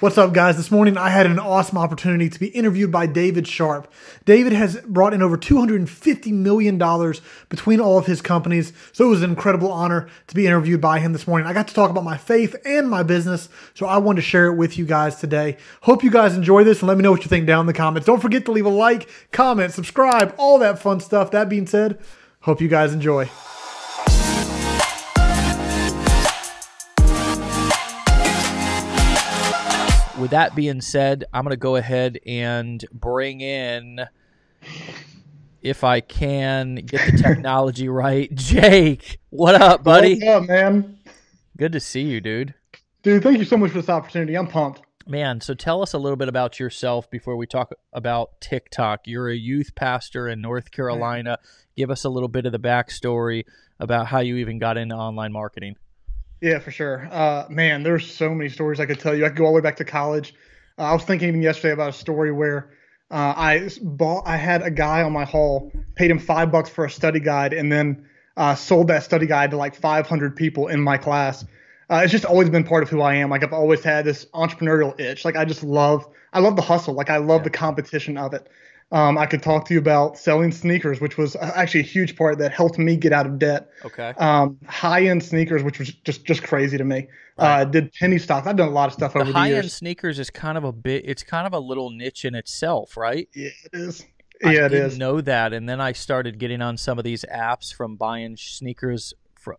What's up, guys? This morning I had an awesome opportunity to be interviewed by David Sharpe. David has brought in over $250 million between all of his companies, so it was an incredible honor to be interviewed by him this morning. I got to talk about my faith and my business, so I wanted to share it with you guys today. Hope you guys enjoy this, and let me know what you think down in the comments. Don't forget to leave a like, comment, subscribe, all that fun stuff. That being said, hope you guys enjoy. With that being said, I'm going to go ahead and bring in, if I can get the technology right, Jake. What up, buddy? What's up, man? Good to see you, dude. Dude, thank you so much for this opportunity. I'm pumped. Man, so tell us a little bit about yourself before we talk about TikTok. You're a youth pastor in North Carolina. Right. Give us a little bit of the backstory about how you even got into online marketing. Yeah, for sure. Man, there's so many stories I could tell you. I could go all the way back to college. I was thinking even yesterday about a story where I had a guy on my haul, paid him $5 for a study guide, and then sold that study guide to like 500 people in my class. It's just always been part of who I am. Like, I've always had this entrepreneurial itch. Like, I love the hustle. Like, I love the competition of it. I could talk to you about selling sneakers, which was actually a huge part that helped me get out of debt. Okay. High-end sneakers, which was just crazy to me. Right. Did penny stocks. I've done a lot of stuff over the years. High-end sneakers is kind of a bit. It's kind of a little niche in itself, right? Yeah, it is. Yeah, I didn't know that, and then I started getting on some of these apps from buying sneakers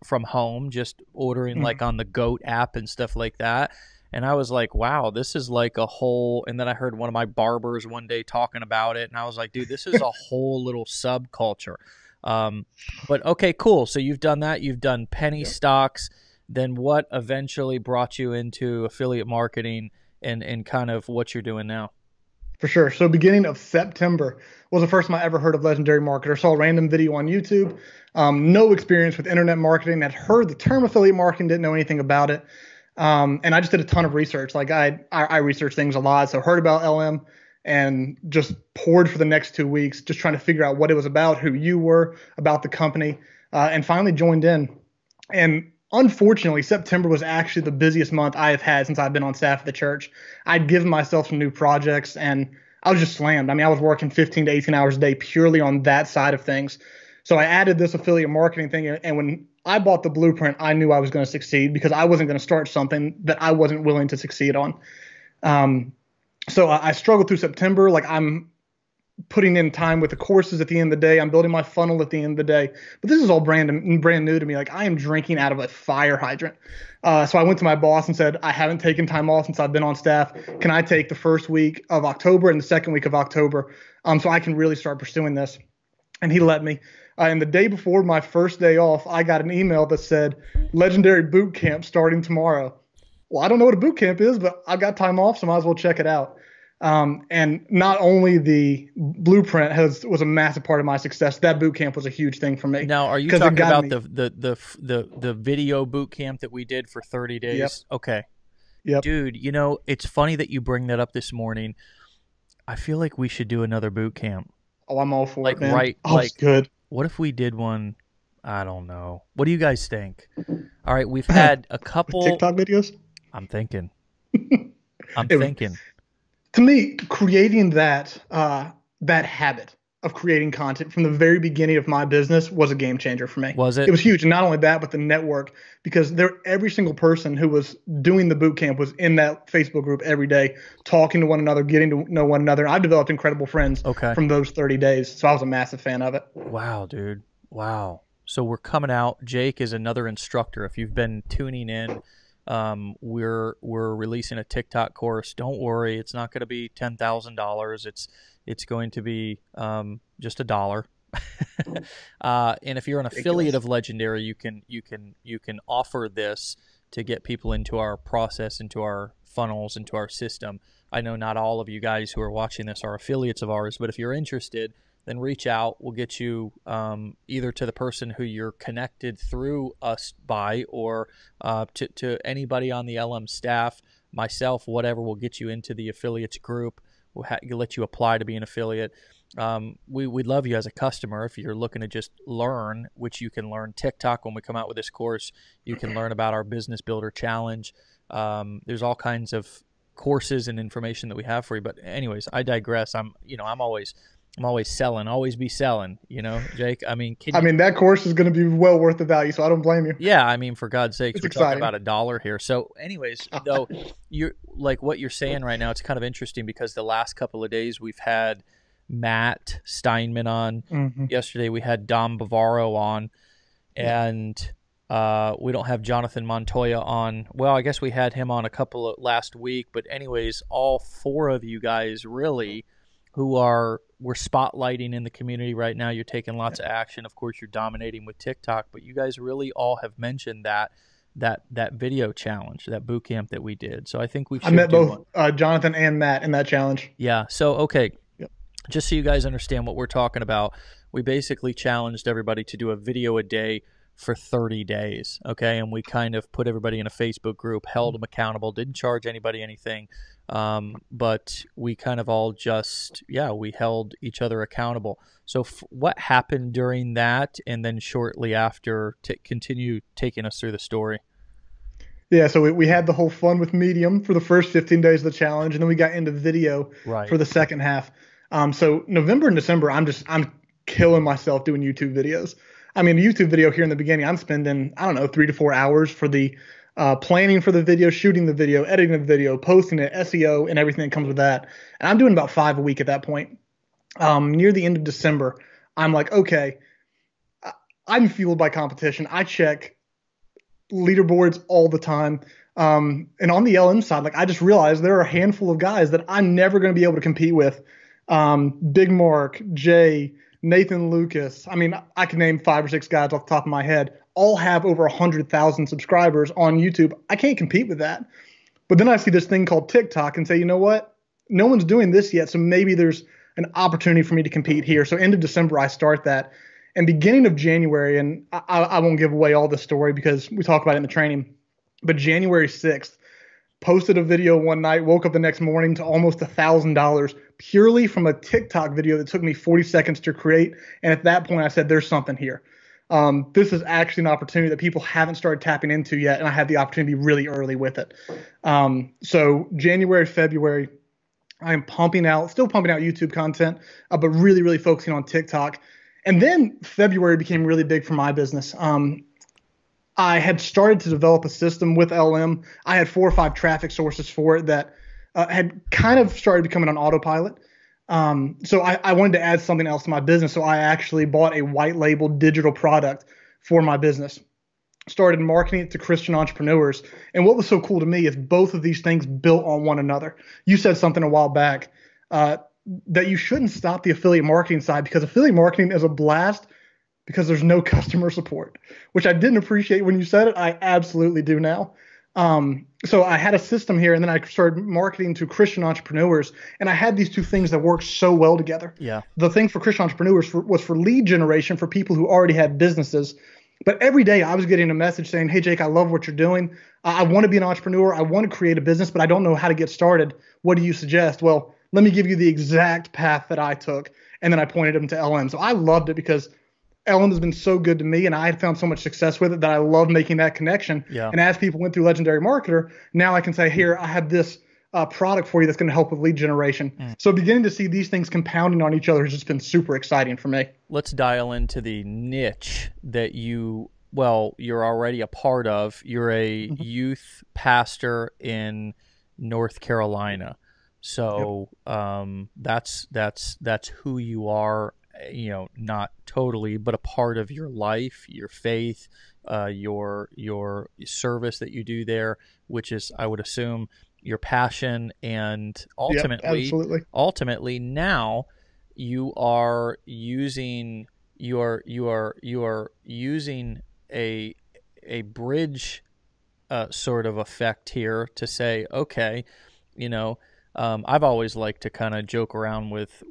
from home, just ordering like on the GOAT app and stuff like that. And I was like, wow, this is like a whole, and then I heard one of my barbers one day talking about it, and I was like, dude, this is a whole little subculture. But okay, cool. So you've done that. You've done penny stocks. Then what eventually brought you into affiliate marketing and kind of what you're doing now? For sure. So beginning of September was the first time I ever heard of Legendary Marketer. Saw a random video on YouTube. No experience with internet marketing. Had heard the term affiliate marketing, didn't know anything about it. And I just did a ton of research. Like I researched things a lot. So heard about LM and just poured for the next 2 weeks, just trying to figure out what it was about, who you were, about the company, and finally joined in. And unfortunately, September was actually the busiest month I have had since I've been on staff at the church. I'd given myself some new projects and I was just slammed. I mean, I was working 15 to 18 hours a day purely on that side of things. So I added this affiliate marketing thing, and when I bought the blueprint, I knew I was going to succeed because I wasn't going to start something that I wasn't willing to succeed on. So I struggled through September. Like, I'm putting in time with the courses at the end of the day. I'm building my funnel at the end of the day. But this is all brand new to me. Like, I am drinking out of a fire hydrant. So I went to my boss and said, I haven't taken time off since I've been on staff. Can I take the first week of October and the second week of October so I can really start pursuing this? And he let me. And the day before my first day off, I got an email that said, Legendary Boot Camp starting tomorrow. Well, I don't know what a boot camp is, but I've got time off, so might as well check it out. And not only the blueprint was a massive part of my success, that boot camp was a huge thing for me. Now, are you talking about the video boot camp that we did for 30 days? Yep. Okay. Yep. Dude, you know, it's funny that you bring that up this morning. I feel like we should do another boot camp. Oh, I'm all for it, man. Right, oh, it's good. What if we did one? I don't know. What do you guys think? All right, we've had a couple TikTok videos. I'm thinking. I'm thinking. To me, creating that habit of creating content from the very beginning of my business was a game changer for me. Was it? It was huge. And not only that, but the network, because every single person who was doing the boot camp was in that Facebook group every day, talking to one another, getting to know one another. I've developed incredible friends from those 30 days. So I was a massive fan of it. Wow, dude. Wow. So we're coming out. Jake is another instructor. If you've been tuning in, we're releasing a TikTok course. Don't worry. It's not going to be $10,000. It's going to be just $1. And if you're an affiliate of Legendary, you can offer this to get people into our process, into our funnels, into our system. I know not all of you guys who are watching this are affiliates of ours, but if you're interested, then reach out. We'll get you either to the person who you're connected through us by, or to anybody on the LM staff, myself, whatever. We'll get you into the affiliates group. We'll let you apply to be an affiliate. We'd love you as a customer if you're looking to just learn, which you can learn TikTok when we come out with this course. You can learn about our Business Builder Challenge. There's all kinds of courses and information that we have for you. But anyways, I digress. I'm always selling, always be selling, you know, Jake. I mean, that course is going to be well worth the value, so I don't blame you. Yeah, I mean, for God's sakes, we're talking about $1 here. So anyways, though, you're like what you're saying right now, it's kind of interesting because the last couple of days we've had Matt Steinman on. Mm-hmm. Yesterday we had Dom Bavaro on, and we don't have Jonathan Montoya on. Well, I guess we had him on a couple of last week, but anyways, all four of you guys really who are we're spotlighting in the community right now. You're taking lots of action. Of course, you're dominating with TikTok, but you guys really all have mentioned that video challenge, that boot camp that we did. So I think we should I met both Jonathan and Matt in that challenge. Yeah. So, okay. Yep. Just so you guys understand what we're talking about, we basically challenged everybody to do a video a day for 30 days. Okay. And we kind of put everybody in a Facebook group, held them accountable, didn't charge anybody anything. But we kind of all just, we held each other accountable. So what happened during that? And then shortly after, continue taking us through the story. Yeah. So we had the whole fun with Medium for the first 15 days of the challenge. And then we got into video for the second half. So November and December, I'm killing myself doing YouTube videos. I mean, a YouTube video here in the beginning, I'm spending, 3 to 4 hours for the planning for the video, shooting the video, editing the video, posting it, SEO, and everything that comes with that. And I'm doing about 5 a week at that point. Near the end of December, I'm like, okay, I'm fueled by competition. I check leaderboards all the time. And on the LM side, I just realized there are a handful of guys that I'm never going to be able to compete with. Big Mark, Jay, Nathan Lucas. I mean, I can name 5 or 6 guys off the top of my head. All have over 100,000 subscribers on YouTube. I can't compete with that. But then I see this thing called TikTok and say, you know what? No one's doing this yet, so maybe there's an opportunity for me to compete here. So end of December, I start that. And beginning of January, and I won't give away all the story because we talk about it in the training, but January 6th, posted a video one night, woke up the next morning to almost $1,000 purely from a TikTok video that took me 40 seconds to create. And at that point, I said, there's something here. This is actually an opportunity that people haven't started tapping into yet. And I had the opportunity really early with it. So January, February, I am still pumping out YouTube content, but really, really focusing on TikTok. And then February became really big for my business. I had started to develop a system with LM. I had 4 or 5 traffic sources for it that had kind of started becoming on autopilot. So I wanted to add something else to my business. So I actually bought a white label digital product for my business, started marketing it to Christian entrepreneurs. And what was so cool to me is both of these things built on one another. You said something a while back that you shouldn't stop the affiliate marketing side because affiliate marketing is a blast because there's no customer support, which I didn't appreciate when you said it. I absolutely do now. So I had a system here, and then I started marketing to Christian entrepreneurs, and I had these two things that worked so well together. Yeah. The thing for Christian entrepreneurs was for lead generation for people who already had businesses. But every day I was getting a message saying, hey, Jake, I love what you're doing. I want to be an entrepreneur. I want to create a business, but I don't know how to get started. What do you suggest? Well, let me give you the exact path that I took, and then I pointed them to LM. So I loved it because LM has been so good to me, and I had found so much success with it that I love making that connection. Yeah. And as people went through Legendary Marketer, now I can say, here, I have this product for you that's going to help with lead generation. So beginning to see these things compounding on each other has just been super exciting for me. Let's dial into the niche that you're already a part of. You're a youth pastor in North Carolina. So that's who you are. You know, not totally, but a part of your life, your faith, your service that you do there, which is, I would assume, your passion. And ultimately now you are using a bridge sort of effect here to say, okay, you know, I've always liked to kind of joke around with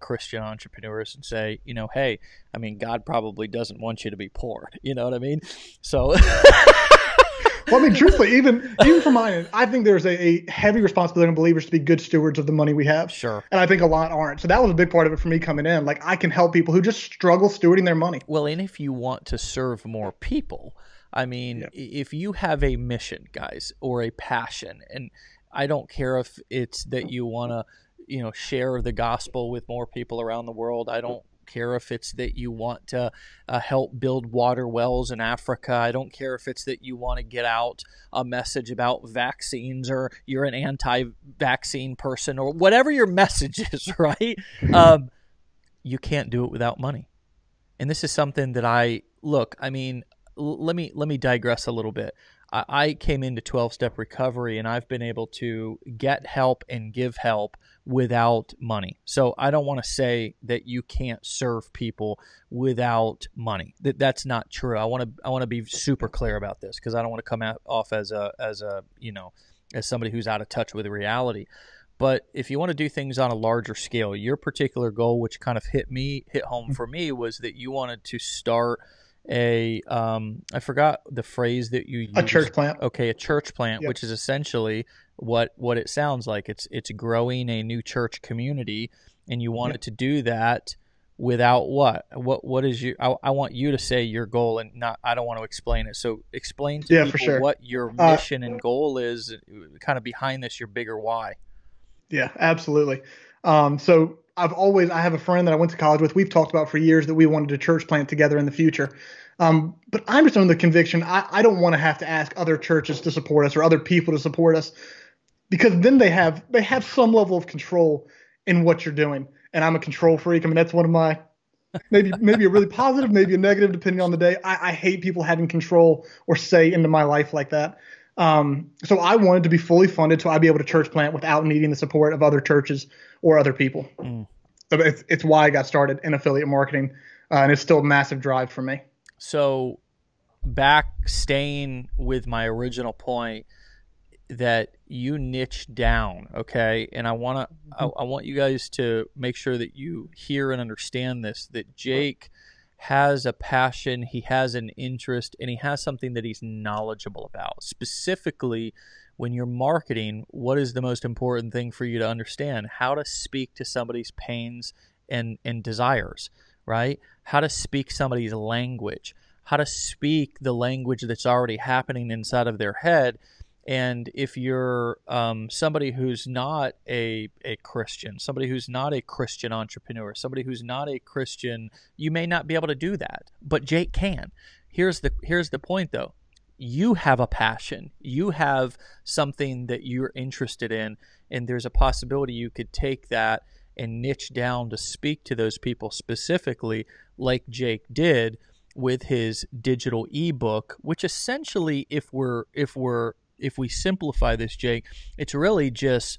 Christian entrepreneurs and say, you know, hey, I mean, God probably doesn't want you to be poor. You know what I mean? So, well, I mean, truthfully, even from my end, I think there's a heavy responsibility on believers to be good stewards of the money we have. Sure. And I think a lot aren't. So that was a big part of it for me coming in. Like, I can help people who just struggle stewarding their money. Well, and if you want to serve more people, I mean, if you have a mission, guys, or a passion, and I don't care if it's that you want to, you know, share the gospel with more people around the world. I don't care if it's that you want to help build water wells in Africa. I don't care if it's that you want to get out a message about vaccines, or you're an anti-vaccine person, or whatever your message is, right? You can't do it without money. And this is something that let me digress a little bit. I came into 12-step recovery, and I've been able to get help and give help without money. So I don't want to say that you can't serve people without money. That's not true. I want to be super clear about this, because I don't want to come off as somebody who's out of touch with reality. But if you want to do things on a larger scale, your particular goal, which kind of hit home for me, was that you wanted to start I forgot the phrase that you used. A church plant. Okay, a church plant, yep. Which is essentially what it sounds like. It's growing a new church community, and you wanted, yep, to do that without what? What is your? I want you to say your goal, and not. I don't want to explain it. So explain to people, sure, what your mission and goal is, kind of behind this, your bigger why. Yeah, absolutely. So I have a friend that I went to college with. We've talked about for years that we wanted a church plant together in the future. But I'm just on the conviction. I don't want to have to ask other churches to support us or other people to support us, because then they have some level of control in what you're doing. And I'm a control freak. I mean, that's one of my, maybe a really positive, maybe a negative, depending on the day. I hate people having control or say into my life like that. So I wanted to be fully funded, so I'd be able to church plant without needing the support of other churches or other people. Mm. So it's why I got started in affiliate marketing, and it's still a massive drive for me. So staying with my original point that you niche down, okay? And I want you guys to make sure that you hear and understand this, that Jake has a passion, he has an interest, and he has something that he's knowledgeable about. Specifically, when you're marketing, what is the most important thing for you to understand? How to speak to somebody's pains and desires, right? How to speak somebody's language, how to speak the language that's already happening inside of their head. And if you're somebody who's not a Christian, somebody who's not a Christian entrepreneur, somebody who's not a Christian, you may not be able to do that, but Jake can. Here's the point, though. You have a passion. You have something that you're interested in, and there's a possibility you could take that and niche down to speak to those people specifically, like Jake did with his digital ebook, which essentially, if we simplify this, Jake, it's really just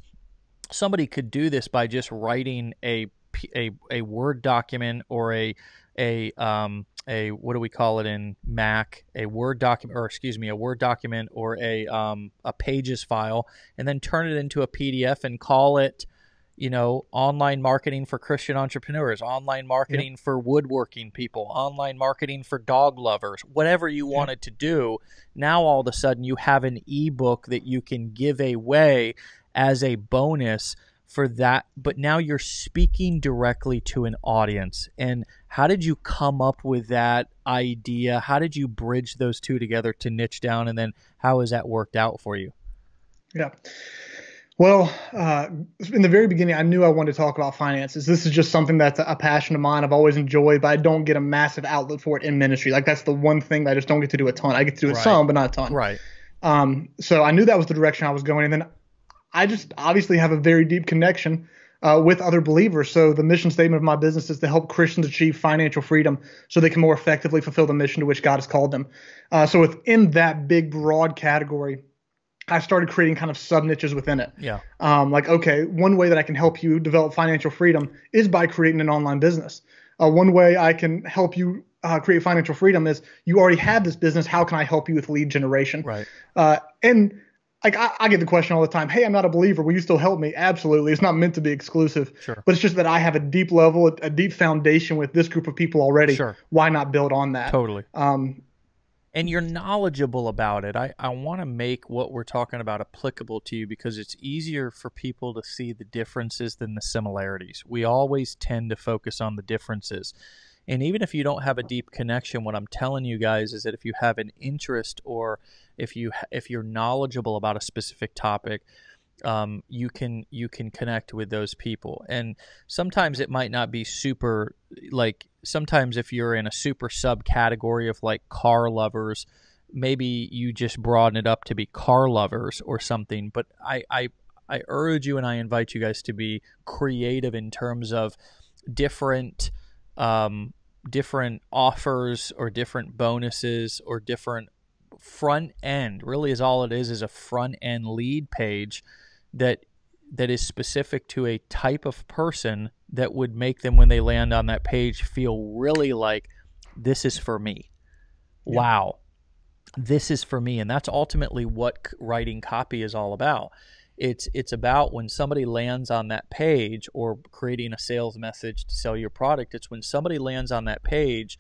somebody could do this by just writing a Word document or a what do we call it in Mac, a Word document or a Pages file, and then turn it into a PDF and call it, you know, online marketing for Christian entrepreneurs, online marketing, yep, for woodworking people, online marketing for dog lovers, whatever you, yep, wanted to do. Now, all of a sudden, you have an ebook that you can give away as a bonus for that. But now you're speaking directly to an audience. And how did you come up with that idea? How did you bridge those two together to niche down? And then how has that worked out for you? Yeah. Well, in the very beginning, I knew I wanted to talk about finances. This is just something that's a passion of mine. I've always enjoyed, but I don't get a massive outlet for it in ministry. Like, that's the one thing that I just don't get to do a ton. I get to do it, right, some, but not a ton. Right. So I knew that was the direction I was going. And then I just obviously have a very deep connection with other believers. So the mission statement of my business is to help Christians achieve financial freedom so they can more effectively fulfill the mission to which God has called them. So within that big, broad category, I started creating kind of sub niches within it. Yeah. Like, okay, one way that I can help you develop financial freedom is by creating an online business. One way I can help you create financial freedom is you already have this business. How can I help you with lead generation? Right. And like, I get the question all the time, hey, I'm not a believer. Will you still help me? Absolutely. It's not meant to be exclusive, sure, but it's just that I have a deep level, a deep foundation with this group of people already. Sure. Why not build on that? Totally. And you're knowledgeable about it. I want to make what we're talking about applicable to you, because it's easier for people to see the differences than the similarities. We always tend to focus on the differences. And even if you don't have a deep connection, what I'm telling you guys is that if you have an interest, or if you're knowledgeable about a specific topic, you can connect with those people. And sometimes it might not be super, like, sometimes if you're in a super subcategory of like car lovers, maybe you just broaden it up to be car lovers or something. But I urge you, and I invite you guys to be creative in terms of different offers or different bonuses or different front end. Really, is all it is a front end lead page that is specific to a type of person that would make them, when they land on that page, feel really like, this is for me. Yeah. Wow. This is for me. And that's ultimately what writing copy is all about. It's about when somebody lands on that page, or creating a sales message to sell your product. It's when somebody lands on that page,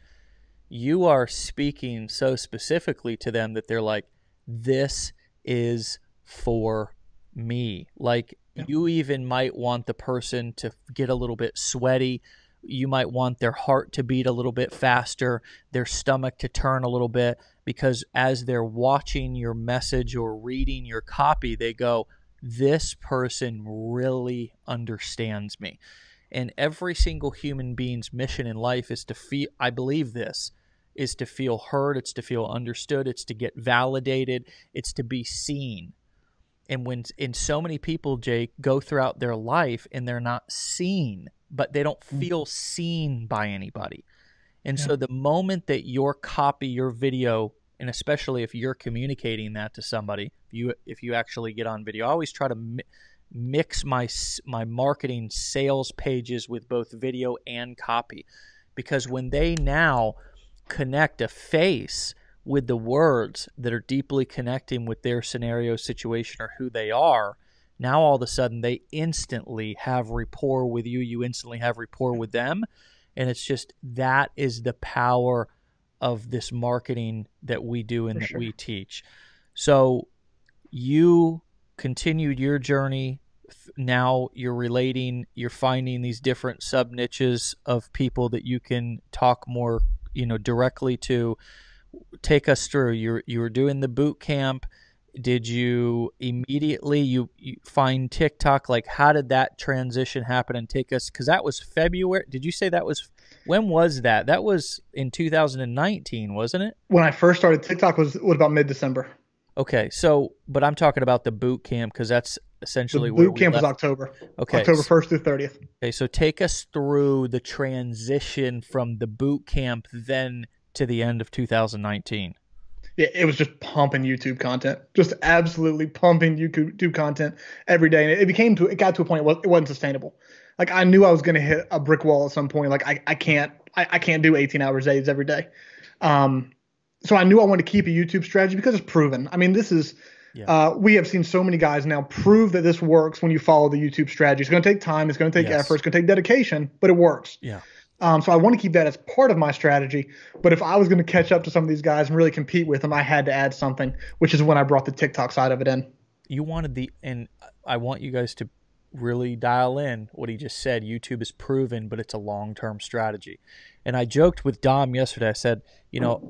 you are speaking so specifically to them that they're like, this is for me. Like, yeah. You even might want the person to get a little bit sweaty. You might want their heart to beat a little bit faster, their stomach to turn a little bit, because as they're watching your message or reading your copy, they go, this person really understands me. And every single human being's mission in life is to feel, I believe this, is to feel heard, it's to feel understood, it's to get validated, it's to be seen. And when so many people, Jake, go throughout their life and they're not seen, but they don't feel seen by anybody. And yeah. So the moment that your copy, your video, and especially if you're communicating that to somebody, if you actually get on video, I always try to mix my marketing sales pages with both video and copy, because when they now connect a face with the words that are deeply connecting with their scenario, situation, or who they are, now all of a sudden they instantly have rapport with you. You instantly have rapport with them. And it's just, that is the power of this marketing that we do and that we teach. So you continued your journey. Now you're relating, you're finding these different sub niches of people that you can talk more, directly to. Take us through. You were doing the boot camp. Did you immediately you find TikTok? Like, how did that transition happen? And take us, because that was February. Did you say that was, when was that? That was in 2019, wasn't it? When I first started TikTok was about mid-December. Okay, so but I'm talking about the boot camp, because that's essentially the boot camp was October. Okay, October 1st through 30th. Okay, so take us through the transition from the boot camp then to the end of 2019. Yeah, it was just pumping YouTube content, just absolutely pumping YouTube content every day. And it got to a point where it wasn't sustainable. Like, I knew I was going to hit a brick wall at some point. Like, I can't do 18 hours days every day. So I knew I wanted to keep a YouTube strategy because it's proven. I mean, this is, we have seen so many guys now prove that this works when you follow the YouTube strategy. It's going to take time. It's going to take effort. It's going to take dedication, but it works. Yeah. So I want to keep that as part of my strategy. But if I was going to catch up to some of these guys and really compete with them, I had to add something, which is when I brought the TikTok side of it in. You wanted and I want you guys to really dial in what he just said. YouTube is proven, but it's a long-term strategy. And I joked with Dom yesterday. I said,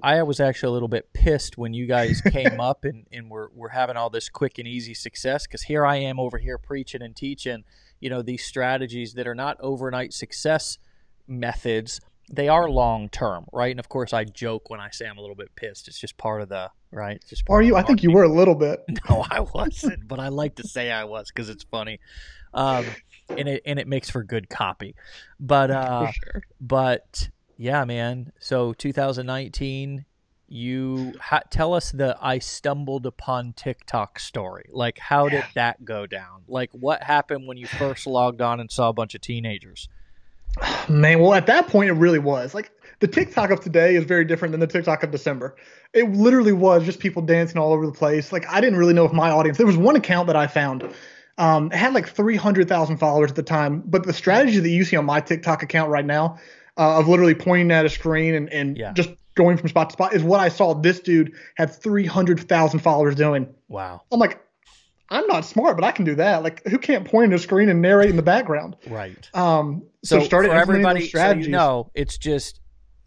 I was actually a little bit pissed when you guys came up and we're having all this quick and easy success, because here I am over here preaching and teaching, these strategies that are not overnight success methods. They are long term, right? And of course I joke when I say I'm a little bit pissed. It's just part of the, right? It's just part of the marketing. I think you were a little bit. No, I wasn't, but I like to say I was, because it's funny. And it makes for good copy. But for sure. But yeah, man. So 2019, tell us the I stumbled upon TikTok story. Like, how did that go down? Like, what happened when you first logged on and saw a bunch of teenagers? Man, well, at that point, it really was. Like, the TikTok of today is very different than the TikTok of December. It literally was just people dancing all over the place. Like, I didn't really know if my audience – there was one account that I found. It had like 300,000 followers at the time. But the strategy that you see on my TikTok account right now of literally pointing at a screen and just going from spot to spot is what I saw this dude had 300,000 followers doing. Wow. I'm like, I'm not smart, but I can do that. Like, who can't point at a screen and narrate in the background? Right. So started for everybody. So it's just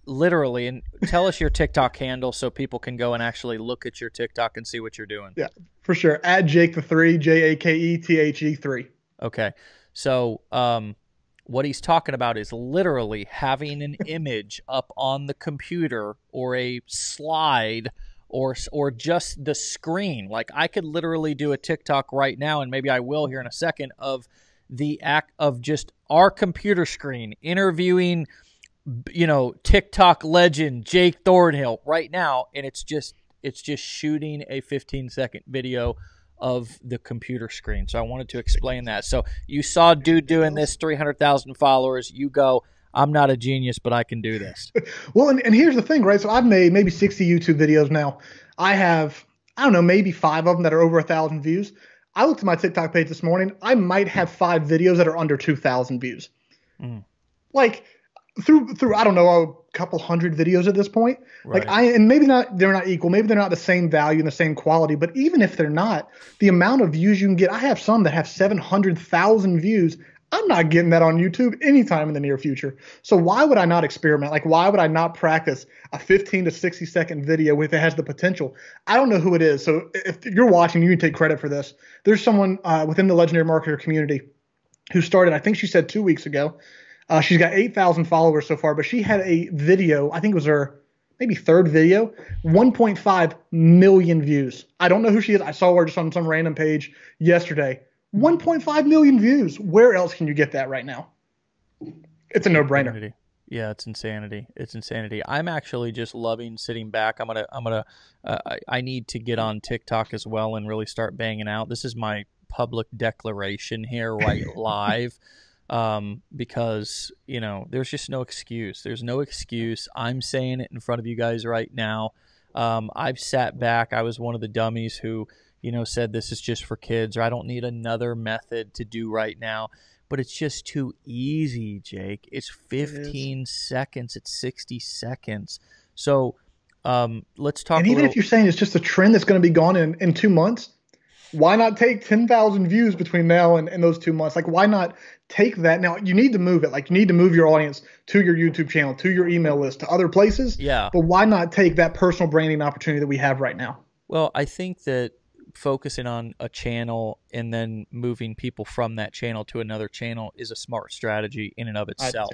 literally, and tell us your TikTok handle so people can go and actually look at your TikTok and see what you're doing. Yeah, for sure. At JakeThe3, JakeThe3. Okay. So what he's talking about is literally having an image up on the computer or a slide or just the screen. Like, I could literally do a TikTok right now, and maybe I will here in a second, of the act of just our computer screen interviewing, you know, TikTok legend Jake Thornhill right now, and it's just shooting a 15-second video of the computer screen. So I wanted to explain that. So you saw dude doing this, 300,000 followers. You go, I'm not a genius, but I can do this. Well, and here's the thing, right? So I've made maybe 60 YouTube videos now. I have, I don't know, maybe 5 of them that are over 1,000 views. I looked at my TikTok page this morning. I might have 5 videos that are under 2,000 views. Mm. Like, through I don't know, a couple hundred videos at this point. Right. Like, and maybe not, they're not equal. Maybe they're not the same value and the same quality. But even if they're not, the amount of views you can get, I have some that have 700,000 views. I'm not getting that on YouTube anytime in the near future. So why would I not experiment? Like, why would I not practice a 15 to 60 second video if it has the potential? I don't know who it is. So if you're watching, you can take credit for this. There's someone within the Legendary Marketer community who started, I think she said 2 weeks ago. She's got 8,000 followers so far, but she had a video, I think it was her maybe third video, 1.5 million views. I don't know who she is. I saw her just on some random page yesterday. 1.5 million views. Where else can you get that right now? It's a no-brainer. Yeah, it's insanity. It's insanity. I'm actually just loving sitting back. I need to get on TikTok as well and really start banging out. This is my public declaration here, right? Live. Because, you know, there's just no excuse. There's no excuse. I'm saying it in front of you guys right now. I've sat back. I was one of the dummies who, you know, said this is just for kids, or I don't need another method to do right now. But it's just too easy, Jake. It's 15 seconds. It's 60 seconds. So let's talk. And even if you're saying it's just a trend that's going to be gone in 2 months, why not take 10,000 views between now and those 2 months? Like, why not take that? Now, you need to move it. Like, you need to move your audience to your YouTube channel, to your email list, to other places. Yeah. But why not take that personal branding opportunity that we have right now? Well, I think that focusing on a channel and then moving people from that channel to another channel is a smart strategy in and of itself.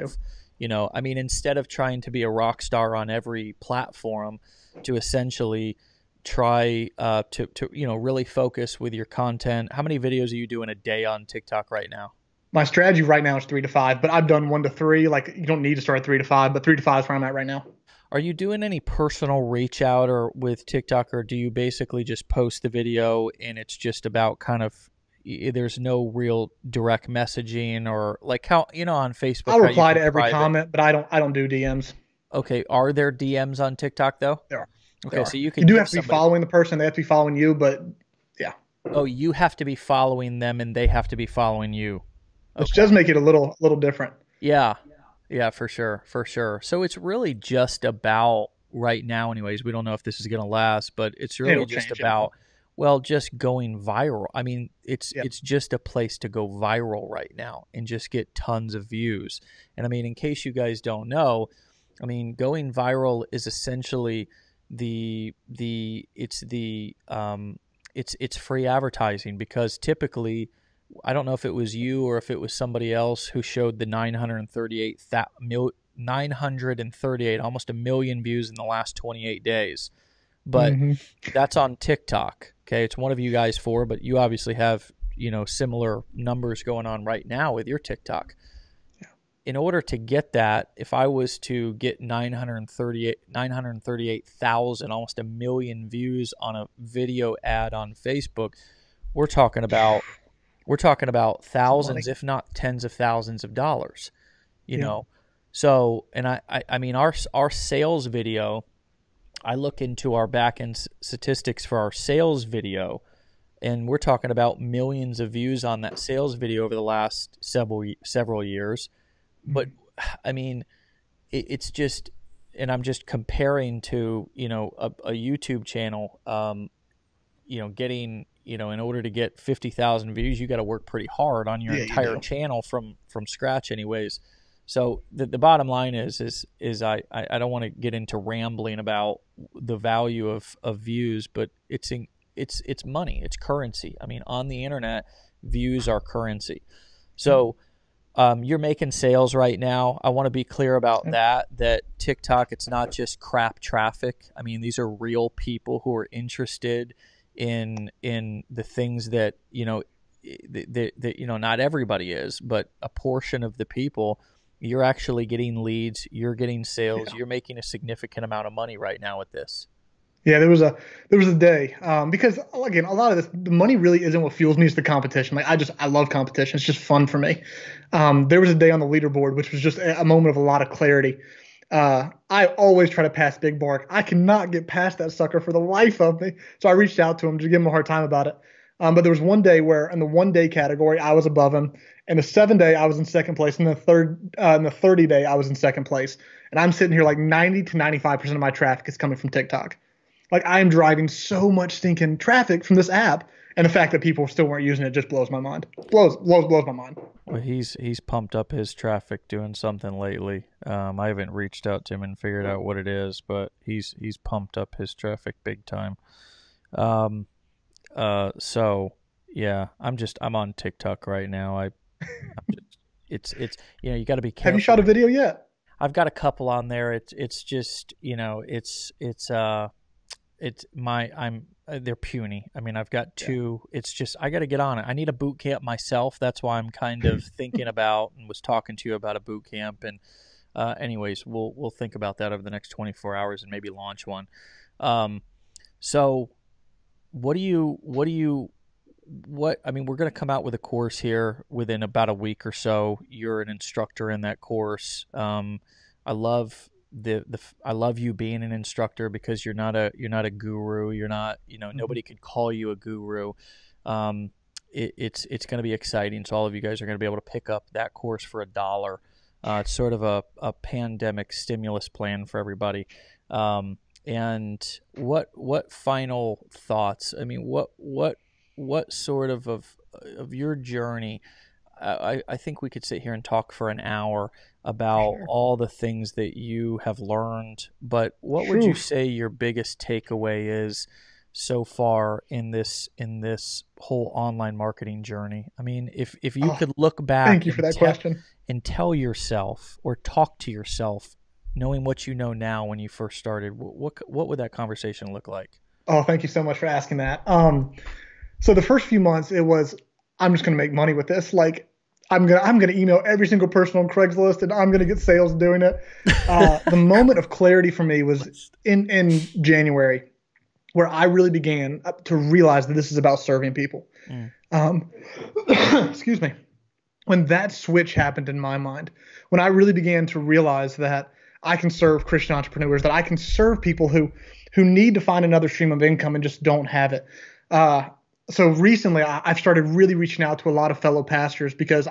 You know, I mean, instead of trying to be a rock star on every platform, to essentially try to you know, really focus with your content. How many videos are you doing a day on TikTok right now? My strategy right now is 3 to 5, but I've done 1 to 3. Like, you don't need to start at 3 to 5, but 3 to 5 is where I'm at right now. Are you doing any personal reach out or with TikTok, or do you basically just post the video and it's just about kind of, there's no real direct messaging? Or like, how, you know, on Facebook, I'll reply to every comment, but I don't do DMs. Okay, are there DMs on TikTok though? There are. Okay, so you do have to be following the person. They have to be following you, but yeah. Oh, you have to be following them, and they have to be following you. Okay. Which does make it a little different. Yeah, yeah, for sure, for sure. So it's really just about right now, anyways. We don't know if this is going to last, but it's really just about, well, just going viral. I mean, it's just a place to go viral right now and just get tons of views. And I mean, in case you guys don't know, I mean, going viral is essentially it's free advertising, because typically, I don't know if it was you or if it was somebody else who showed the 938, almost a million views in the last 28 days, but that's on TikTok. Okay. It's one of you guys four, but you obviously have, you know, similar numbers going on right now with your TikTok. In order to get that, if I was to get 938,000, almost a million views on a video ad on Facebook, we're talking about thousands, if not tens of thousands of dollars, you know? So, and I mean, our sales video, I look into our back end statistics for our sales video, and we're talking about millions of views on that sales video over the last several years. But I mean, it's just, and I'm just comparing to, you know, a YouTube channel, you know, getting, you know, in order to get 50,000 views, you got to work pretty hard on your entire channel from scratch anyways. So the bottom line is I don't want to get into rambling about the value of views, but it's money, it's currency. I mean, on the internet, views are currency. So you're making sales right now. I want to be clear about that TikTok, it's not just crap traffic. I mean, these are real people who are interested in the things that, you know, not everybody is, but a portion of the people. You're actually getting leads, you're getting sales, yeah. You're making a significant amount of money right now with this. Yeah, there was a day because again, a lot of this, the money really isn't what fuels me. It's the competition. Like I love competition. It's just fun for me. There was a day on the leaderboard, which was just a moment of a lot of clarity. I always try to pass Big Mark. I cannot get past that sucker for the life of me. So I reached out to him to give him a hard time about it. But there was one day where in the 1 day category, I was above him. And the 7 day, I was in second place. And the 30 day, I was in second place. And I'm sitting here like 90 to 95% of my traffic is coming from TikTok. Like I am driving so much stinking traffic from this app, and the fact that people still weren't using it just blows my mind. Blows my mind. Well, he's pumped up his traffic doing something lately. I haven't reached out to him and figured out what it is, but he's pumped up his traffic big time. So yeah, I'm on TikTok right now. It's you know, you got to be careful. Have you shot a video yet? I've got a couple on there. It's just, you know, they're puny. I mean, I've got two. Yeah. It's just, I got to get on it. I need a boot camp myself. That's why I'm kind of thinking about and was talking to you about a boot camp. And anyways, we'll think about that over the next 24 hours and maybe launch one. So we're going to come out with a course here within about a week or so. You're an instructor in that course. I love I love you being an instructor because you're not a guru. You're not, you know, nobody could call you a guru. It's going to be exciting. So all of you guys are going to be able to pick up that course for $1. It's sort of a pandemic stimulus plan for everybody. And what final thoughts? I mean, what sort of your journey? I think we could sit here and talk for an hour about all the things that you have learned, but what would you say your biggest takeaway is so far in this whole online marketing journey? I mean, if you could look back and tell yourself or talk to yourself, knowing what you know now when you first started, what would that conversation look like? Oh, thank you so much for asking that. So the first few months, it was, I'm just going to make money with this. Like, I'm gonna email every single person on Craigslist, and I'm gonna get sales doing it. The moment of clarity for me was in January, where I really began to realize that this is about serving people. Mm. Excuse me. When that switch happened in my mind, when I really began to realize that I can serve Christian entrepreneurs, that I can serve people who need to find another stream of income and just don't have it. So recently, I've started really reaching out to a lot of fellow pastors because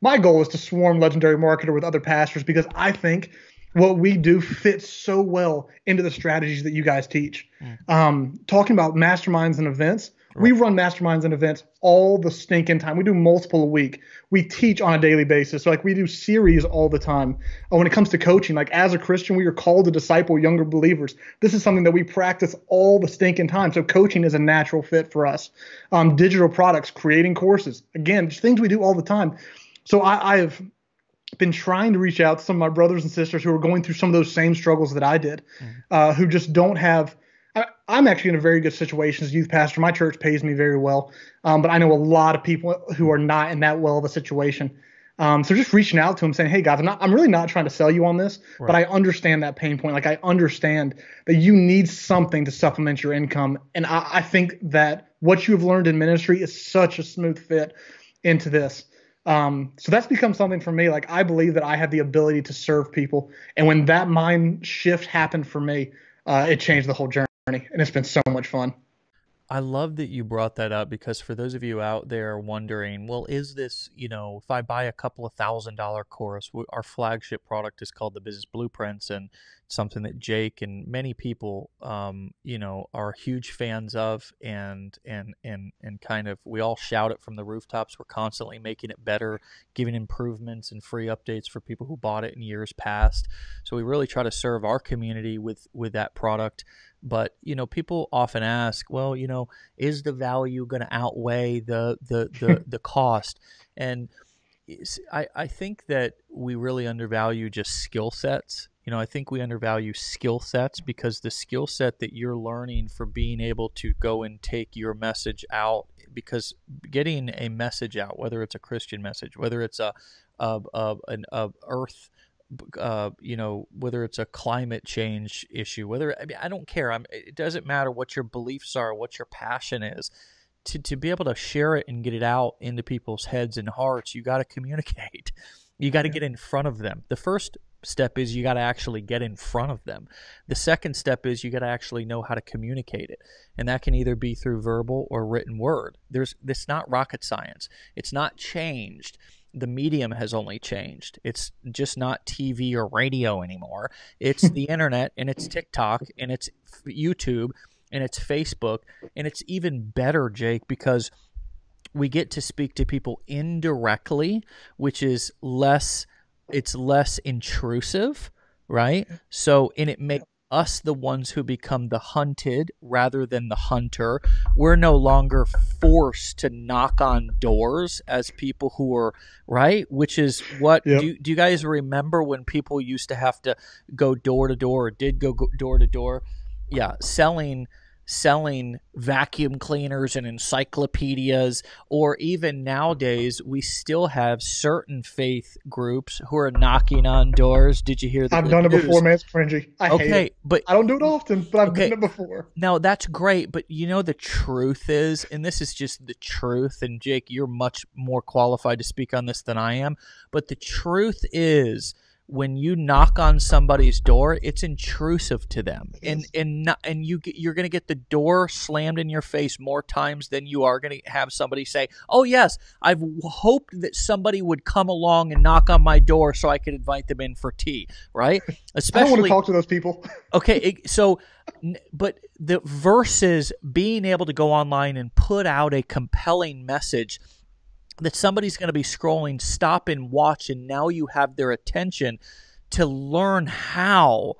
my goal is to swarm Legendary Marketer with other pastors because I think what we do fits so well into the strategies that you guys teach. Mm. Talking about masterminds and events, we run masterminds and events all the stinking time. We do multiple a week. We teach on a daily basis. So like we do series all the time. When it comes to coaching, like as a Christian, we are called to disciple younger believers. This is something that we practice all the stinking time. So coaching is a natural fit for us. Digital products, creating courses. Again, just things we do all the time. So I have been trying to reach out to some of my brothers and sisters who are going through some of those same struggles that I did, who just don't have – I'm actually in a very good situation as a youth pastor. My church pays me very well, but I know a lot of people who are not in that well of a situation. So just reaching out to them saying, hey, guys, I'm really not trying to sell you on this, but I understand that pain point. Like I understand that you need something to supplement your income. And I think that what you have learned in ministry is such a smooth fit into this. So that's become something for me. Like I believe that I have the ability to serve people. And when that mind shift happened for me, it changed the whole journey. And it's been so much fun. I love that you brought that up, because for those of you out there wondering, well, is this, you know, if I buy a couple of $1,000 course, our flagship product is called the Business Blueprints, and something that Jake and many people, you know, are huge fans of, and kind of, we all shout it from the rooftops. We're constantly making it better, giving improvements and free updates for people who bought it in years past. So we really try to serve our community with that product. But, you know, people often ask, well, you know, is the value going to outweigh the cost? And I think that we really undervalue just skill sets. You know, I think we undervalue skill sets, because the skill set that you're learning for being able to go and take your message out, because getting a message out, whether it's a Christian message, whether it's you know, whether it's a climate change issue, whether, I mean, I don't care. It doesn't matter what your beliefs are, what your passion is. To be able to share it and get it out into people's heads and hearts, you got to communicate. You got to get in front of them. The first step is you got to actually get in front of them. The second step is you got to actually know how to communicate it. And that can either be through verbal or written word. It's not rocket science. It's not changed. The medium has only changed. It's just not TV or radio anymore. It's the internet, and it's TikTok, and it's YouTube, and it's Facebook. And it's even better, Jake, because we get to speak to people indirectly, which is less intrusive, right? So, and it makes us the ones who become the hunted rather than the hunter. We're no longer forced to knock on doors as people who are, right? Which is what, do you guys remember when people used to have to go door to door, or did go door to door? Yeah, selling vacuum cleaners and encyclopedias, or even nowadays we still have certain faith groups who are knocking on doors. Did you hear that? I've done it before, man. It's cringy. I hate it. But I don't do it often, but I've done it before. Now, that's great, but you know the truth is, and this is just the truth, and Jake, you're much more qualified to speak on this than I am, but the truth is, when you knock on somebody's door, it's intrusive to them, and you're going to get the door slammed in your face more times than you are going to have somebody say, "Oh yes, I've hoped that somebody would come along and knock on my door so I could invite them in for tea." Right? Especially, I don't want to talk to those people. Okay, so but the versus being able to go online and put out a compelling message that somebody's going to be scrolling, stop and watch, and now you have their attention to learn how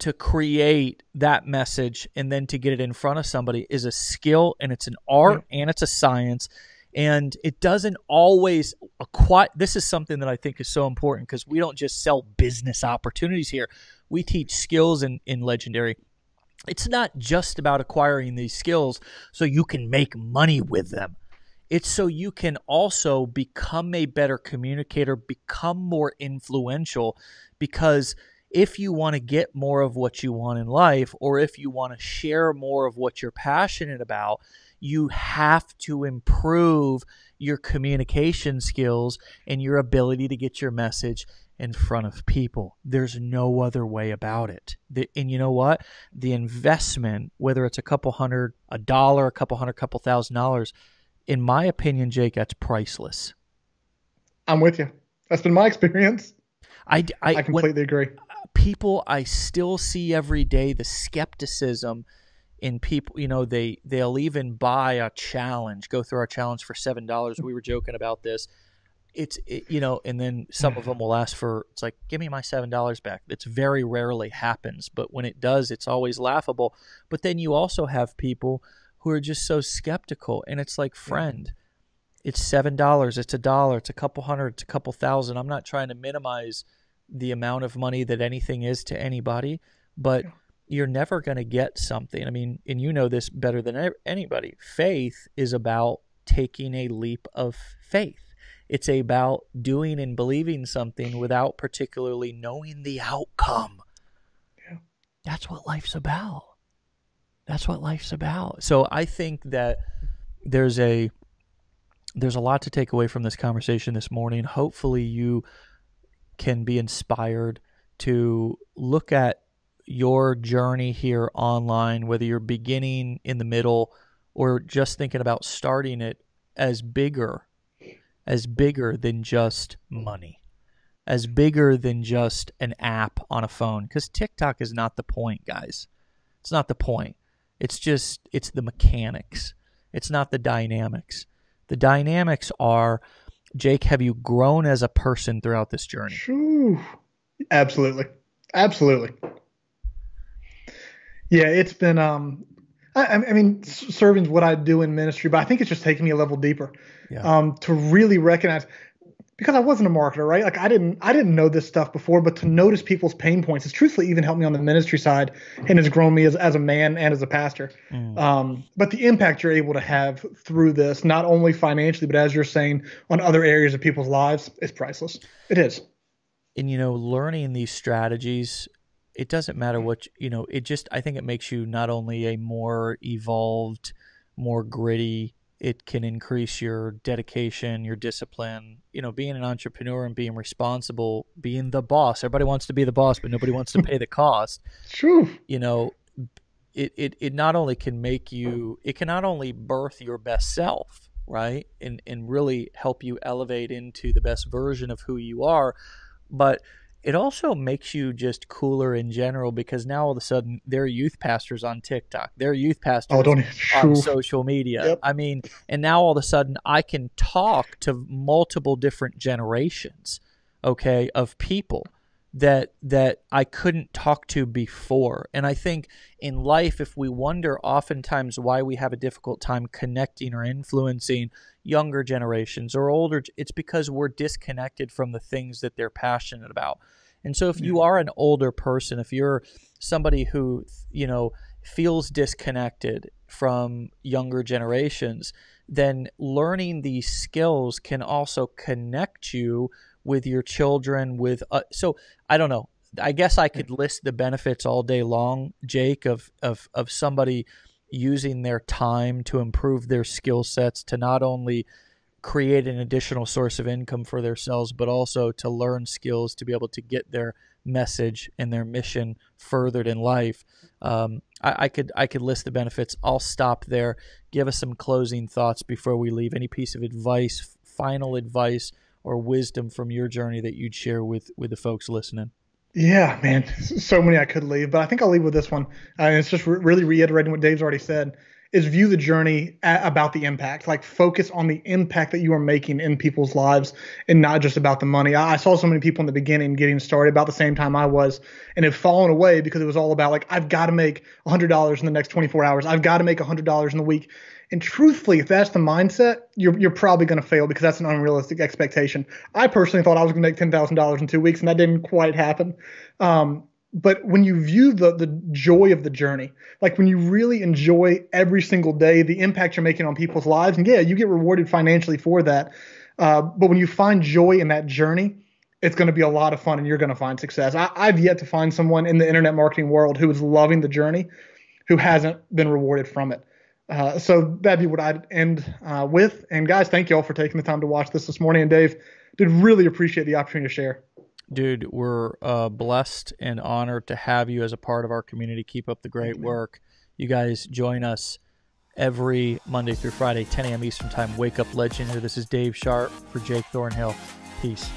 to create that message and then to get it in front of somebody is a skill, and it's an art, and it's a science. And it doesn't always acquire. This is something that I think is so important, because we don't just sell business opportunities here. We teach skills in Legendary. It's not just about acquiring these skills so you can make money with them. It's so you can also become a better communicator, become more influential, because if you want to get more of what you want in life, or if you want to share more of what you're passionate about, you have to improve your communication skills and your ability to get your message in front of people. There's no other way about it. And you know what? The investment, whether it's a couple hundred, a dollar, a couple hundred, couple $1,000, in my opinion, Jake, that's priceless. I'm with you. That's been my experience. I completely agree. People, I still see every day the skepticism in people. You know, they'll even buy a challenge, go through our challenge for $7. We were joking about this. You know, and then some of them will ask for, it's like, give me my $7 back. It's very rarely happens, but when it does, it's always laughable. But then you also have people who are just so skeptical, and it's like, friend, it's $7, it's a dollar, it's a couple hundred, it's a couple $1,000. I'm not trying to minimize the amount of money that anything is to anybody, but you're never going to get something. I mean, and you know this better than anybody. Faith is about taking a leap of faith. It's about doing and believing something without particularly knowing the outcome. Yeah. That's what life's about. That's what life's about. So I think that there's a lot to take away from this conversation this morning. Hopefully you can be inspired to look at your journey here online, whether you're beginning, in the middle, or just thinking about starting it as bigger than just money, as bigger than just an app on a phone. Because TikTok is not the point, guys. It's not the point. It's just, it's the mechanics. It's not the dynamics. The dynamics are, Jake, have you grown as a person throughout this journey? Absolutely. Absolutely. Yeah, it's been, I mean, serving is what I do in ministry, but I think it's just taking me a level deeper, to really recognize, because I wasn't a marketer, right? Like I didn't know this stuff before, but to notice people's pain points has truthfully even helped me on the ministry side and has grown me as a man and as a pastor. But the impact you're able to have through this, not only financially, but as you're saying, on other areas of people's lives, is priceless. It is. And, you know, learning these strategies, it doesn't matter what, you know, it just, I think it makes you not only a more evolved, more gritty, it can increase your dedication, your discipline, you know, being an entrepreneur and being responsible, being the boss. Everybody wants to be the boss, but nobody wants to pay the cost. True. You know, it not only can make you, it can not only birth your best self, right? And really help you elevate into the best version of who you are, but it also makes you just cooler in general, because now all of a sudden there are youth pastors on TikTok. There are youth pastors on social media. Yep. I mean, and now all of a sudden I can talk to multiple different generations, okay, of people that I couldn't talk to before. And I think in life, if we wonder oftentimes why we have a difficult time connecting or influencing younger generations or older, it's because we're disconnected from the things that they're passionate about. And so if you are an older person, if you're somebody who, you know, feels disconnected from younger generations, then learning these skills can also connect you with your children, with so I don't know. I guess I could list the benefits all day long, Jake, of somebody using their time to improve their skill sets, to not only create an additional source of income for themselves, but also to learn skills to be able to get their message and their mission furthered in life. I could list the benefits. I'll stop there. Give us some closing thoughts before we leave. Any piece of advice, final advice, or wisdom from your journey that you'd share with the folks listening? Yeah, man, so many I could leave, but I think I'll leave with this one. And it's just really reiterating what Dave's already said, is view the journey about the impact, like focus on the impact that you are making in people's lives and not just about the money. I saw so many people in the beginning getting started about the same time I was and have fallen away because it was all about like, I've got to make $100 in the next 24 hours. I've got to make $100 in the week. And truthfully, if that's the mindset, you're probably going to fail because that's an unrealistic expectation. I personally thought I was going to make $10,000 in 2 weeks, and that didn't quite happen. But when you view the joy of the journey, like when you really enjoy every single day, the impact you're making on people's lives, and yeah, you get rewarded financially for that. But when you find joy in that journey, it's going to be a lot of fun and you're going to find success. I've yet to find someone in the internet marketing world who is loving the journey, who hasn't been rewarded from it. So that'd be what I'd end with. And guys, thank you all for taking the time to watch this morning. And Dave, did really appreciate the opportunity to share. Dude, we're blessed and honored to have you as a part of our community. Keep up the great work. You guys join us every Monday through Friday, 10 a.m. Eastern time. Wake Up Legend. This is Dave Sharpe for Jake Thornhill. Peace.